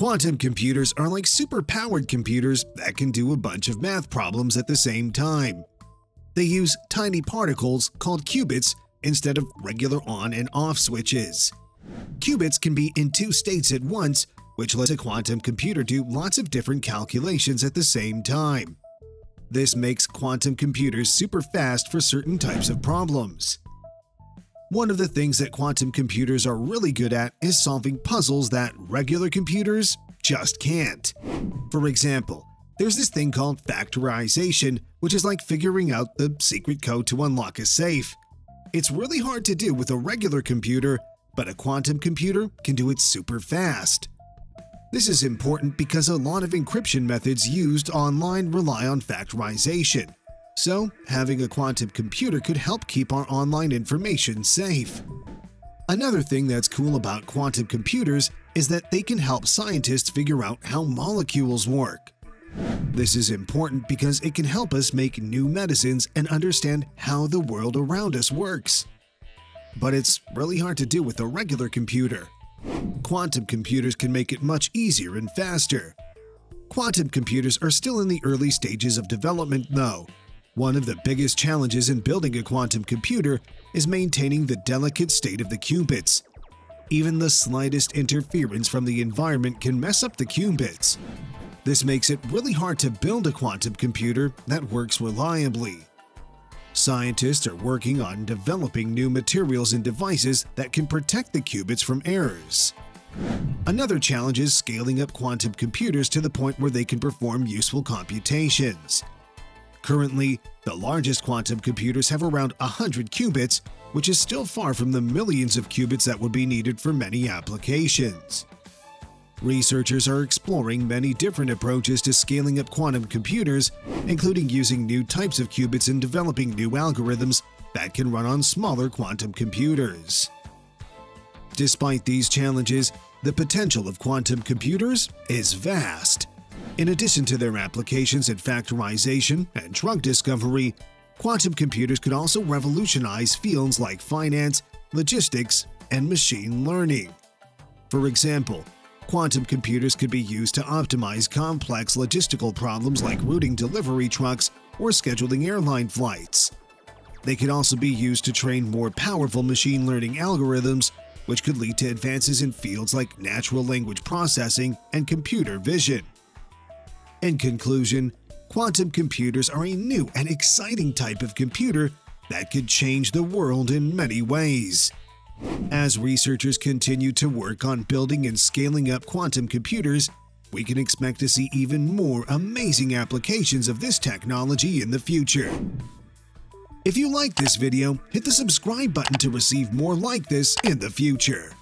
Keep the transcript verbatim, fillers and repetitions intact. Quantum computers are like super-powered computers that can do a bunch of math problems at the same time. They use tiny particles called qubits instead of regular on and off switches. Qubits can be in two states at once, which lets a quantum computer do lots of different calculations at the same time. This makes quantum computers super fast for certain types of problems. One of the things that quantum computers are really good at is solving puzzles that regular computers just can't. For example, there's this thing called factorization, which is like figuring out the secret code to unlock a safe. It's really hard to do with a regular computer, but a quantum computer can do it super fast. This is important because a lot of encryption methods used online rely on factorization. So, having a quantum computer could help keep our online information safe. Another thing that's cool about quantum computers is that they can help scientists figure out how molecules work. This is important because it can help us make new medicines and understand how the world around us works. But it's really hard to do with a regular computer. Quantum computers can make it much easier and faster. Quantum computers are still in the early stages of development, though. One of the biggest challenges in building a quantum computer is maintaining the delicate state of the qubits. Even the slightest interference from the environment can mess up the qubits. This makes it really hard to build a quantum computer that works reliably. Scientists are working on developing new materials and devices that can protect the qubits from errors. Another challenge is scaling up quantum computers to the point where they can perform useful computations. Currently, the largest quantum computers have around one hundred qubits, which is still far from the millions of qubits that would be needed for many applications. Researchers are exploring many different approaches to scaling up quantum computers, including using new types of qubits and developing new algorithms that can run on smaller quantum computers. Despite these challenges, the potential of quantum computers is vast. In addition to their applications in factorization and drug discovery, quantum computers could also revolutionize fields like finance, logistics, and machine learning. For example, quantum computers could be used to optimize complex logistical problems like routing delivery trucks or scheduling airline flights. They could also be used to train more powerful machine learning algorithms, which could lead to advances in fields like natural language processing and computer vision. In conclusion, quantum computers are a new and exciting type of computer that could change the world in many ways. As researchers continue to work on building and scaling up quantum computers, we can expect to see even more amazing applications of this technology in the future. If you liked this video, hit the subscribe button to receive more like this in the future.